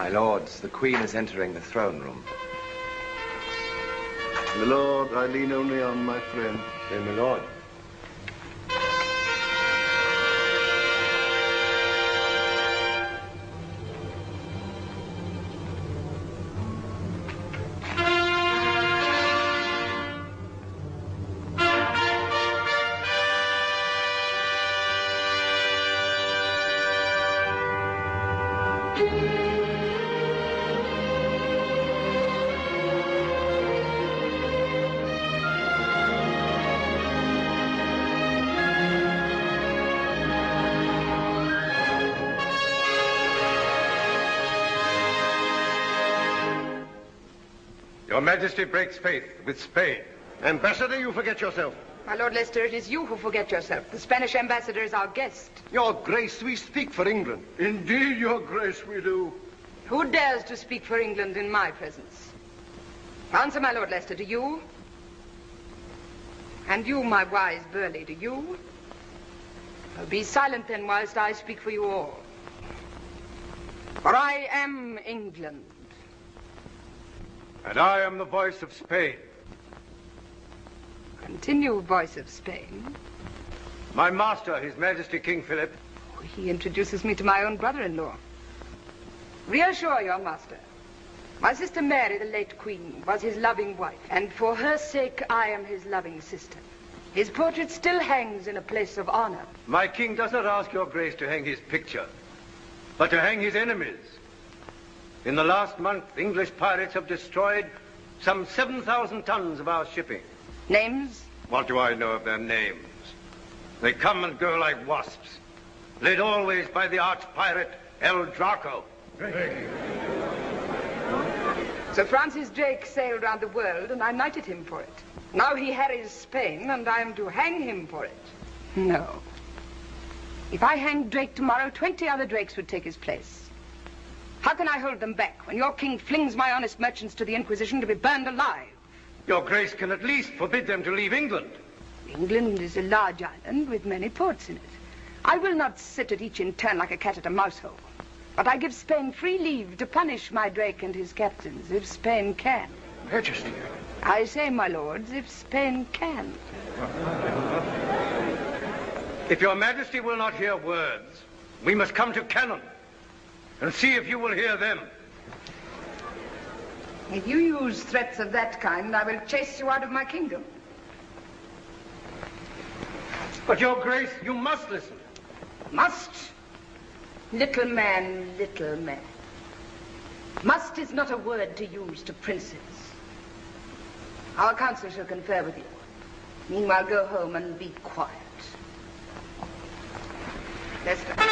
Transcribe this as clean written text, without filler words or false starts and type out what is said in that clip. My lords, the Queen is entering the throne room. My lord, I lean only on my friend. Then, my lord. Your Majesty breaks faith with Spain. Ambassador, you forget yourself. My Lord Leicester, it is you who forget yourself. The Spanish ambassador is our guest. Your Grace, we speak for England. Indeed, Your Grace, we do. Who dares to speak for England in my presence? Answer, my Lord Leicester, do you? And you, my wise Burleigh, do you? Well, be silent then whilst I speak for you all. For I am England. And I am the voice of Spain. Continue, voice of Spain. My master, His Majesty King Philip. Oh, he introduces me to my own brother-in-law. Reassure your master. My sister Mary, the late queen, was his loving wife. And for her sake, I am his loving sister. His portrait still hangs in a place of honor. My king does not ask your grace to hang his picture, but to hang his enemies. In the last month, English pirates have destroyed some 7,000 tons of our shipping. Names? What do I know of their names? They come and go like wasps, led always by the arch-pirate El Draco. Drake. Sir Francis Drake sailed round the world, and I knighted him for it. Now he harries Spain, and I am to hang him for it. No. If I hanged Drake tomorrow, 20 other Drakes would take his place. How can I hold them back when your king flings my honest merchants to the Inquisition to be burned alive? Your Grace can at least forbid them to leave England. England is a large island with many ports in it. I will not sit at each in turn like a cat at a mouse hole. But I give Spain free leave to punish my Drake and his captains, if Spain can. Majesty. I say, my lords, if Spain can. If your Majesty will not hear words, we must come to cannon. And see if you will hear them. If you use threats of that kind, I will chase you out of my kingdom. But, Your Grace, you must listen. Must? Little man, little man. Must is not a word to use to princes. Our council shall confer with you. Meanwhile, go home and be quiet. Leicester.